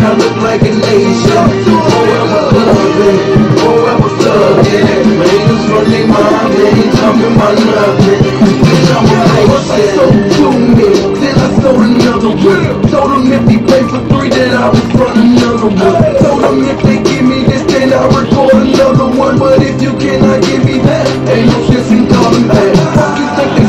I look like an Asian. Oh, I was thugging. Haters running my head, jumping my loving. Bitch, I'm a Asian. So do me, then I sold another one. Told them if he paid for three, then I would run another one. Told them if they give me this, then I record another one. But if you cannot give me that, ain't no sense in calling back.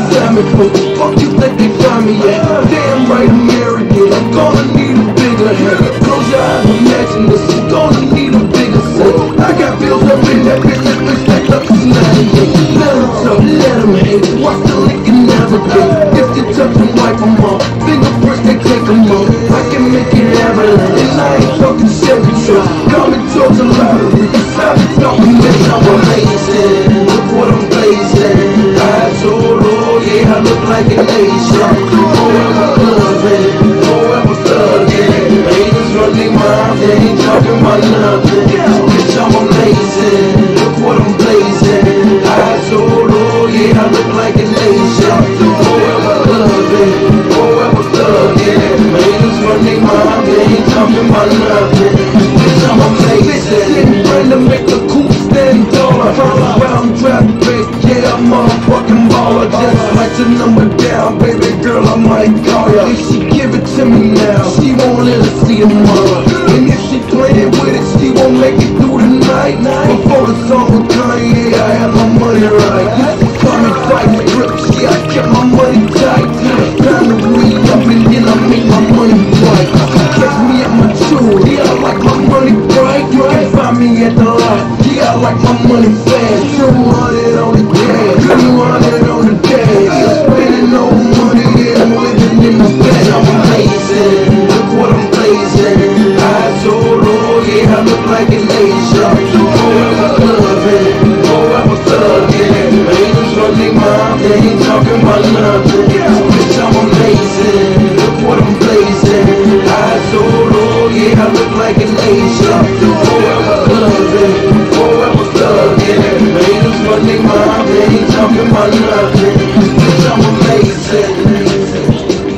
Fuck you think they sign me for? Fuck you think they find me at? Damn right, American. I'm gonna need a bigger head. Imagine this, you gonna need a bigger set. I got bills up in that bitch, that bitch stacked up to 98. Let them talk, let them hate, watch the lick and navigate. If they touch them, wipe them off, fingerprints, they take them off. I can make it avalanche, and I ain't talking shit control. Coming towards the lottery, stop it, don't be missed, I'm amazing. Look what I'm blazing, I told all, yeah, I look like an Asian. Oh, I was loving, oh, I was thugging. Haters running my they ain't talking my nothing. Bitch, I'm amazing. Look what I'm blazing. I told all, yeah, I look like an Asian. Oh, I was loving. Oh, I was thugging. Haters running my they ain't talking my nothing. Bitch, I'm amazing. Sitting trying to make the coupe stand taller. Round trap, bitch, yeah, I'm a fucking baller. Just like the number down, baby girl, I might call ya. If she give it to me now, she won't let her see her mother. And if she playing with it, she won't make it through the night. Before the song was done, yeah, I had my money right. This is funny tight script, yeah, I kept my money tight. It's time to weed up and then I make my money right. Catch me at my jewel, yeah, I like my money bright. You can find me at the lot, yeah, I like my money fast. 200 on the dash, 200 on the dash. Yeah, spending no money, yeah, I'm living in the bed. I'm amazing, look what I'm blazing. I told all, yeah, I look like an Asian. Oh, I was loving, oh, I was thugging. Haters running my they ain't talking my nothing. Bitch, I'm amazing, look what I'm blazing. I told all, yeah, I look like an Asian. Oh, I was loving, oh, I was thugging. Haters running my they ain't talking my nothing. Bitch, I'm amazing.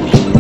I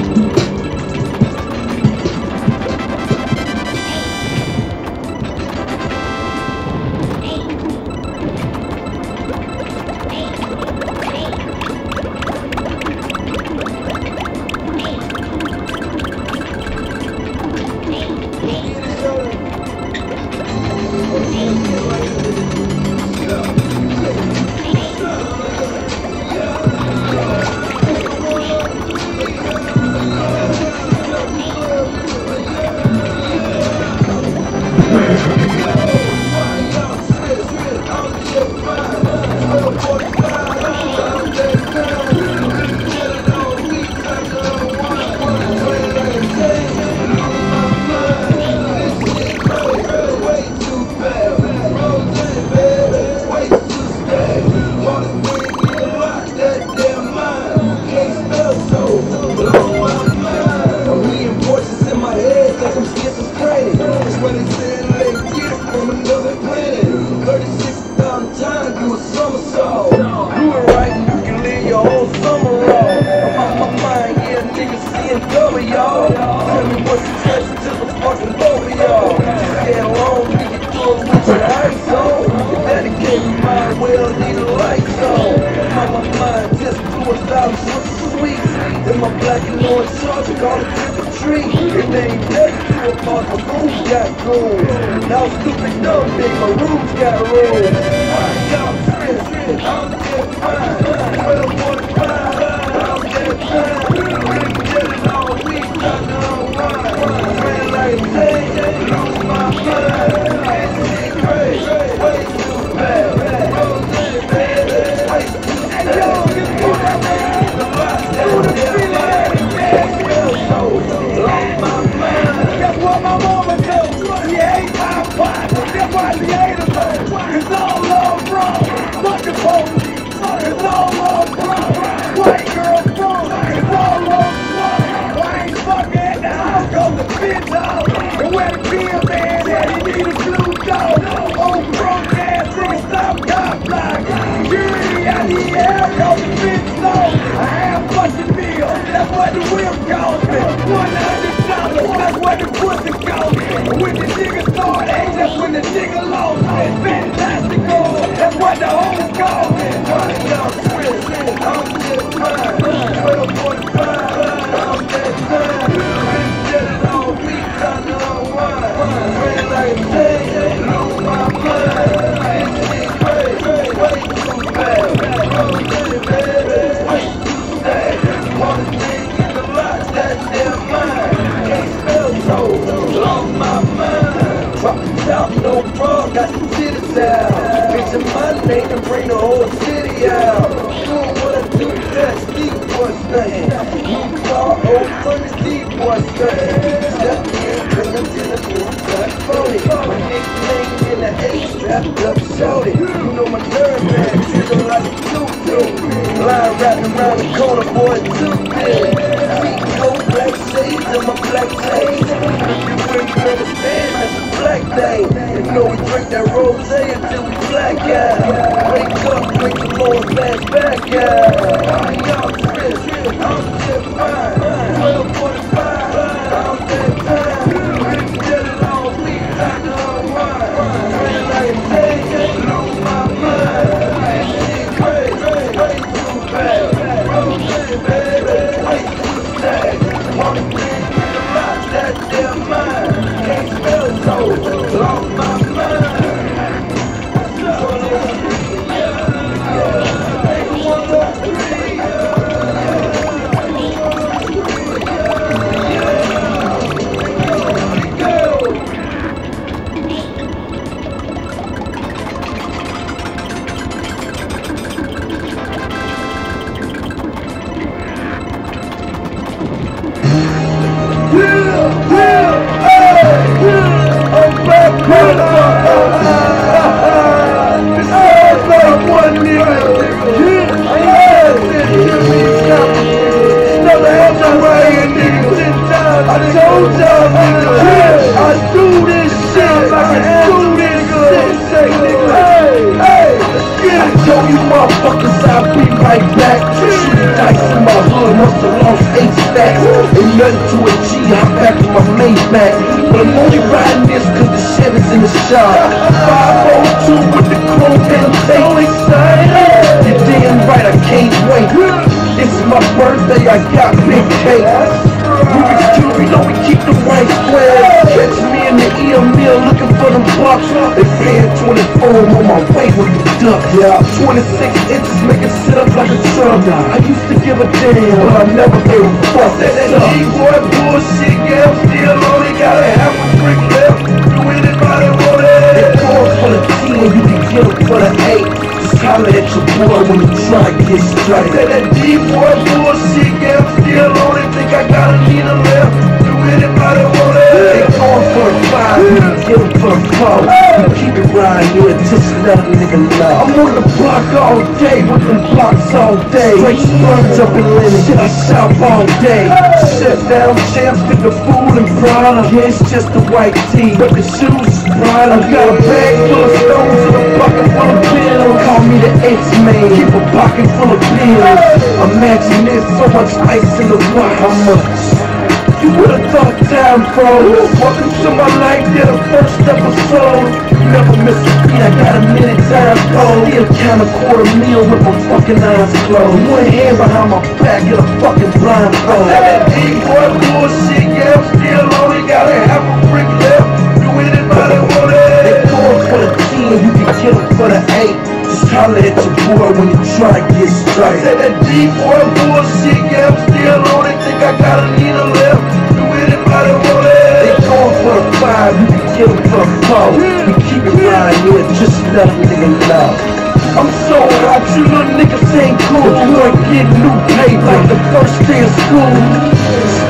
get new paper like the first day of school.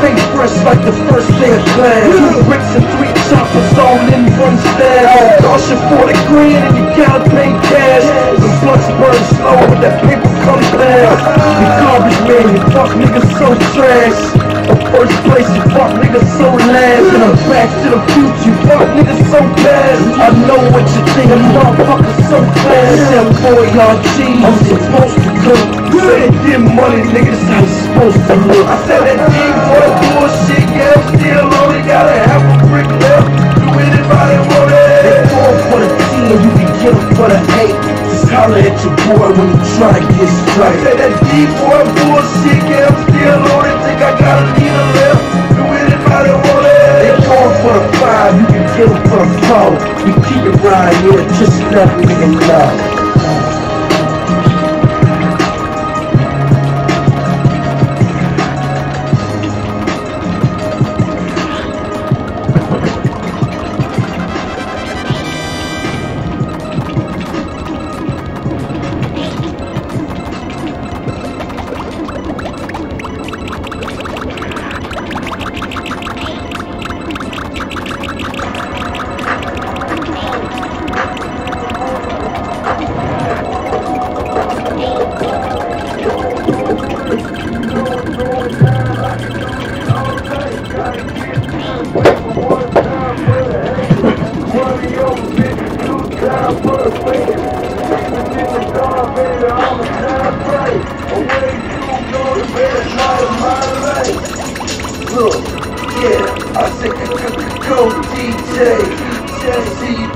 Stay fresh like the first day of class. 2 bricks and 3 choppers all in one stash. Caution for the grand and you gotta pay cash. The flux burns slow with that paper come fast. You garbage man, you fuck niggas so trash. The first place you fuck niggas so last, and I'm back to the future, you fuck niggas so fast. I know what you think, motherfuckers so fast. That boy RG, I'm supposed to cook. Said get money, niggas, I'm supposed to look. I said that D for the bullshit, yeah, I'm still only gotta have a brick left. Do anybody want it? They fall for the team, you can get them for the 8. Just holler at your boy when you try to get straight. I said that D for the bullshit, yeah, I'm still on it. I gotta need a lift, do anybody want it? They call for the 5, you can kill for the 4. We keep it right here, just let me in love. Life.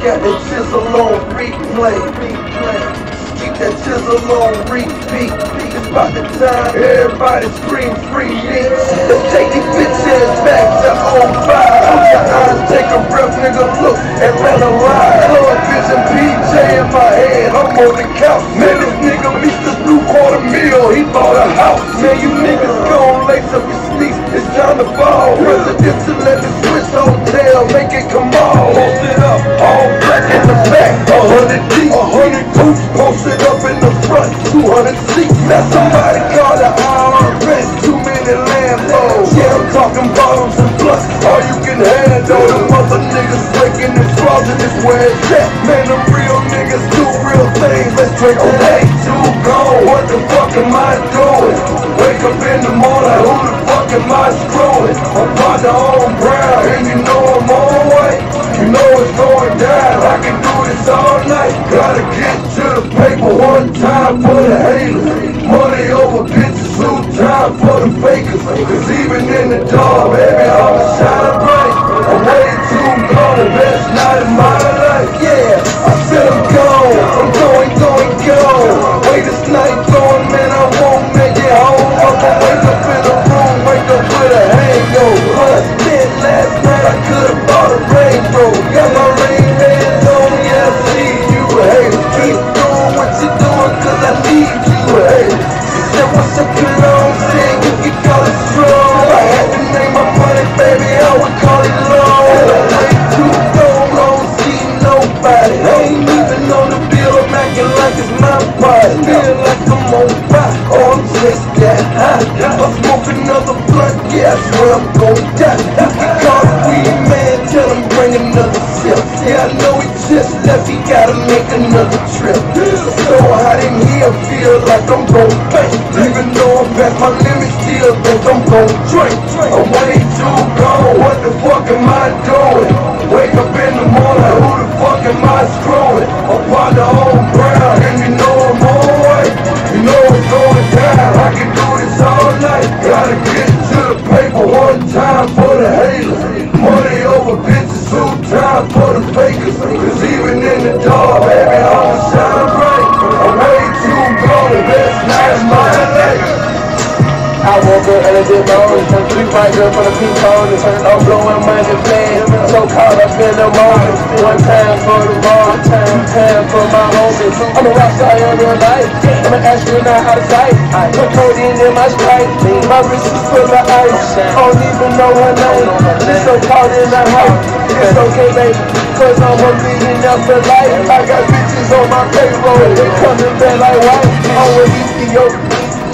I got bitches on my payroll, they coming back like white. Always Ethiopia,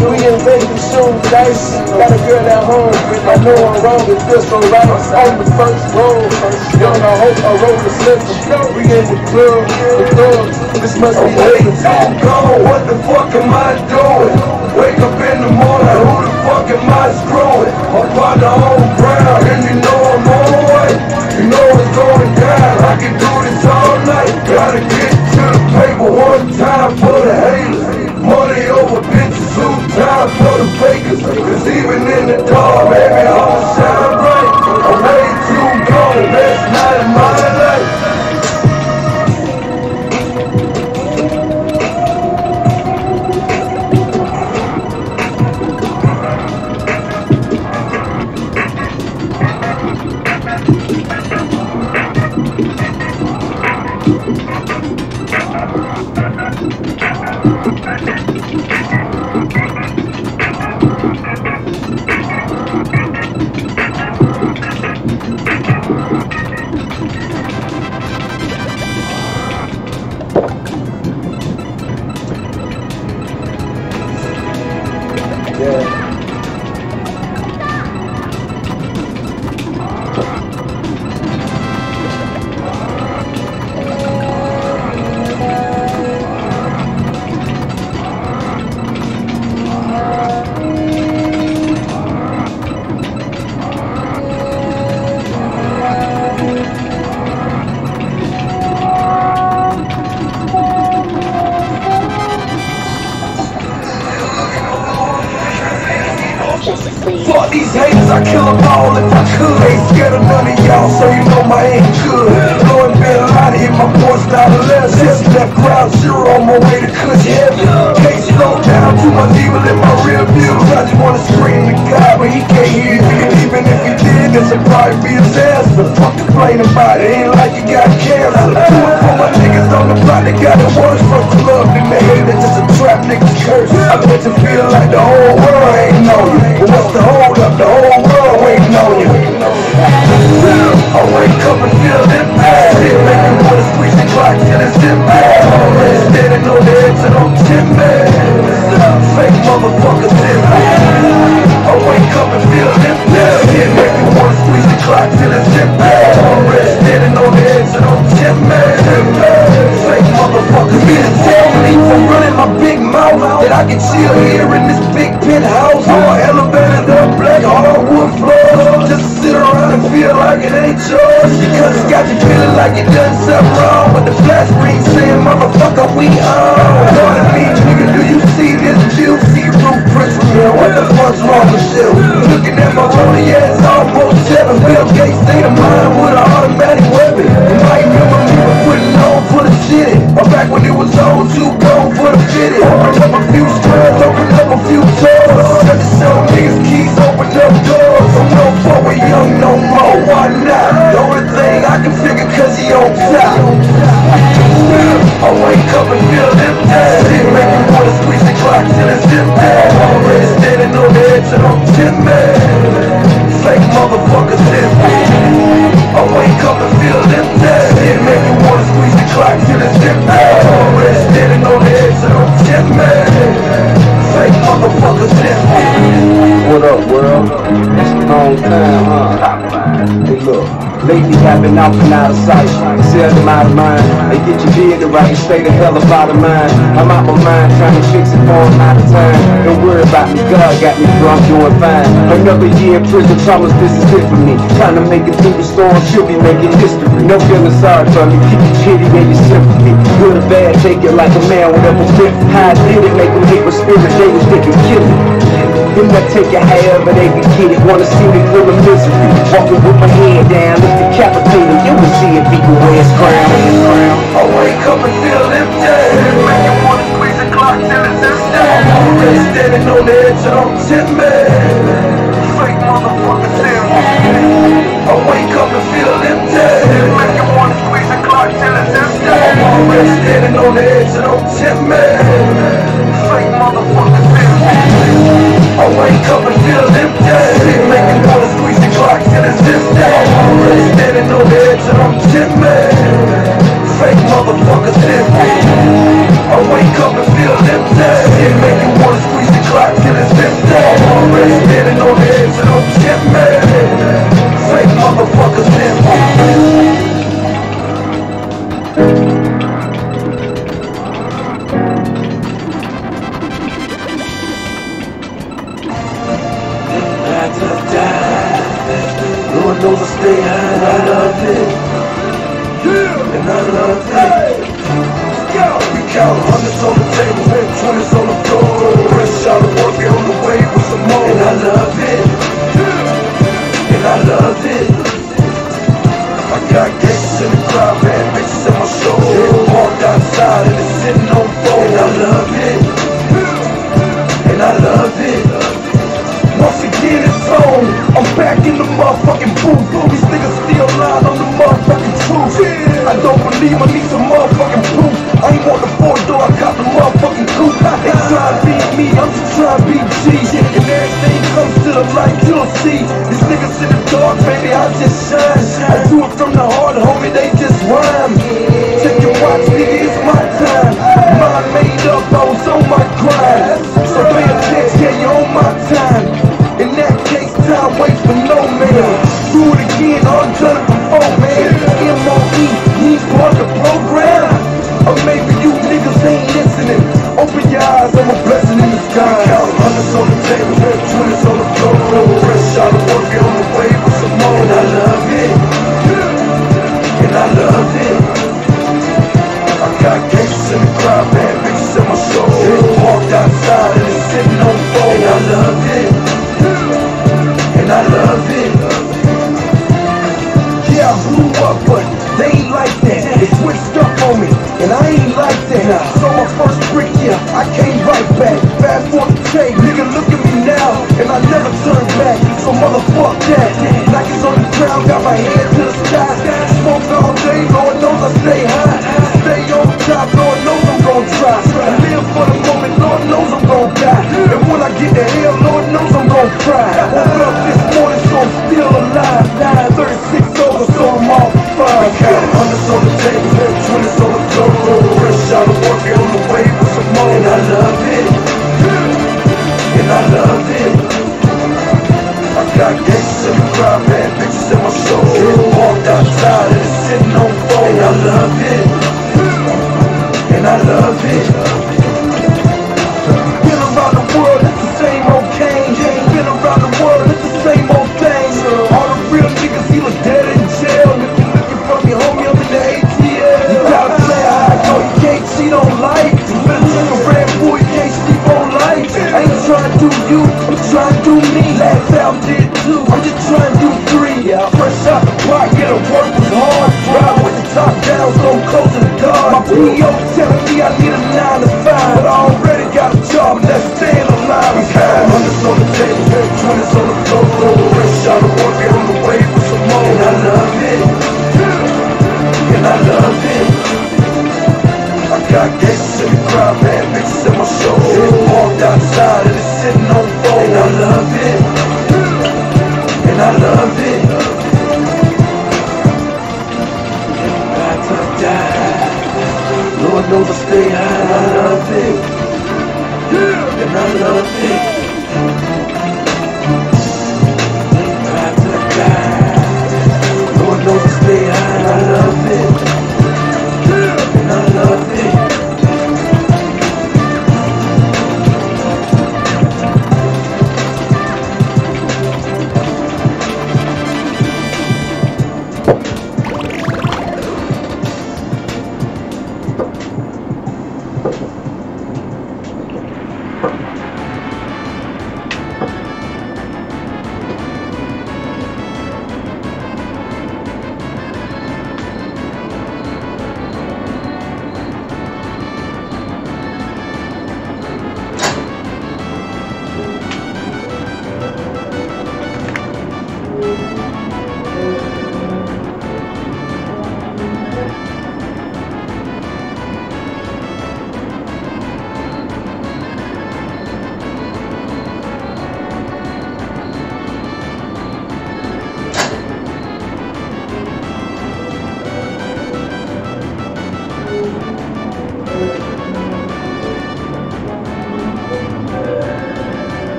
New Year's Eve, you shooting dice. Got a girl at home, I know I'm wrong, it feels so right. On the first roll, young, I hope I roll the slip. We in the club, this must be late. I'm gone, what the fuck am I doing? Wake up in the morning, who the fuck am I screwing? I'm on the whole ground, and you know I'm on the way. You know it's going down, I can do this all night. Gotta get to the paper one time for the haters. Money over bitches, who time for the fakers. Cause even in the dark, baby, I'ma shine bright. I made you go, the best night of my life. Fuck these haters, I kill them all if I could. Ain't scared of none of y'all, so you know my aim good. Blowing Bin Laden, hit my boys down the left. Just left ground zero on my way to cushion heaven. Can't slow down, too much evil in my rear view. I just wanna scream to God, but he can't hear you. And even if he did, this would probably be a disaster. Fuck complaining about it, ain't like you got cancer. Do it for my niggas on the block, they got it worse from the club than the haters. Just a trap niggas curse. I bet you feel like the whole world ain't know you. But what's the hold up? The whole world waiting on you. I wake up and feel that bad. It make me wanna squeeze the clock till it's in bad. Already standing on the edge and I'm timid. Fake motherfuckers in bad. I wake up and feel that bad. It make me wanna squeeze the clock till it's in bad. Already standing on the edge and I'm timid. Fake motherfuckers in bad. I'm running my big mouth that I can chill here in this big penthouse. Or elevator that black hardwood floors. Just sit around and feel like it ain't yours. Because it's got you feeling like you done something wrong. But the flash screen saying, motherfucker, we on. What I mean, nigga, do you see this view? See blueprints from here. What the fuck's wrong with you? Looking at my lonely ass, almost seven. Bill Gates state of mind with an automatic weapon. You might remember me from putting on for the city. Or back when it was on too cold. For the fitted, open up a few squares, open up a few doors. Got to sell niggas keys, open up doors. I'm no fucker young no more, why not? The only thing I can figure cause he on top. I wake up and feel them dead. It make me wanna squeeze the clock till it's in bed. Already standing on the edge and I'm timid. Fake motherfuckers in bed. I wake up and feel them dead. It make me wanna squeeze the clock till it's in bed. Already standing on the edge. What up, world? It's a long time, huh? Hey, look, lately I've been out and out of sight. Seldom out of mind. And get your head right, stay the hell up out of mind. I'm out my mind, trying to fix it for I'm out of time. Don't worry about me, God got me drunk, doing fine. Another year in prison, promise this is it for me. Trying to make it through the storm, should be making history. No feeling sorry for me, keep your pity and your sympathy. Good or bad, take it like a man with a grip. How I did it, make them hate with spirit, they was thinking kill it. Them that take it however they can get it. Wanna see me full of misery. Walking with my head down, look decapitated. You will see it be the way it's crowned. I wake up and feel them dead. Make you wanna squeeze the clock till it's in dead. Already standing on the edge and I'm timid. Fake motherfuckers in I wake up and feel them dead. Make you wanna squeeze the clock till it's in dead. Already standing on the edge and I'm timid. Fake motherfuckers in. I wake up and feel them dead. It make me wanna squeeze the clock till it's this day. Already standing on the edge and I'm timid. Fake motherfuckers in me. I wake up and feel them dead. It make me wanna squeeze the clock till it's Those that stay high, and I love it. Yeah. And I love it. We count hundreds on the table, and 20s on the floor. Fresh out of work, on the way with some more. And I love it. Yeah. And I love it. I got gates in the crowd, man, bitches in my show. Yeah. Parked outside and it's sitting on the floor. And I love it. Yeah. And I love it. Once again, it's on. I'm back in the motherfucking. These niggas still lying on the motherfucking truth. I don't believe I need some motherfucking proof. I ain't want the four door, I got the motherfucking coupe. They try to beat me, I'm just trying to beat G. And everything comes to the light, you'll see. These niggas in the dark, baby, I just shine. I do it from the heart, homie, they just rhyme. Check your watch, nigga, it's my time. Mine made up, I was on my grind. So pay attention, yeah, you're on my time. In that case, time waits for no man. Do it again, all done it before, man. M.O.E. he's part of the program. Or maybe you niggas ain't listening. Open your eyes, I'm a blessing in the sky. We count hundreds on the table, 20s on the floor. Fresh out of work, on the way with some more. And I love it. And I love it. I got cases in the crowd, man, bitches in my show. Parked outside and it's sitting on the floor. And I love it. And I love it. I blew up, but they ain't like that. They switched up on me, and I ain't like that. So my first trick, yeah, I came right back. Fast forward the tape, nigga, look at me now, and I never turn back. So motherfuck that. Nike's on the ground, got my head to the sky. Smoke all day, Lord knows I stay high. Stay on top, Lord knows I'm gon' try. I live for the moment, Lord knows I'm gon' die. And when I get to hell, Lord knows I'm gon' cry. I woke up this morning, so I'm still alive. 36 over, so I'm off the fire. We count hundreds on the table, 20s on the floor. Fresh out of work, on the way with some more. And I love it. And I love it. I got gates in the crowd, man, bitches in my soul. Walked outside and it's sitting on the floor. And I love it. And I love it. Been around the world, it's the same old cane. Been around the world, it's the same old thing. All the real niggas, he was dead in jail. If you looking for me, homie, I'm in the ATL. You gotta play high, no, you can't cheat on life. You better take a Red Bull, you can't sleep on life. I ain't trying to do you, I'm trying to do me. Last time did two, I'm just trying to do three. Fresh out the block, yeah, the work was hard. Ride with the top down, so close to the guard. My P.O. telling me I need a 9 to 5, but I already got a job, let's stay alive. We count hundreds on the table, 20s on the floor. Fresh out of work, on the way with some more. And I love it. And I love it. I got gates in the crowd, man, bitches in my show. Walked outside and it's sitting on the floor. And I love it. And I love it. About to die. Lord knows I stay high. And I love it. And I love it. About to die. Lord knows I stay high. And I love it. And I love it.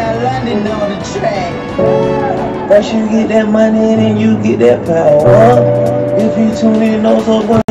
got London on the track. Once you get that money, then you get that power. If you tune in, those old boys.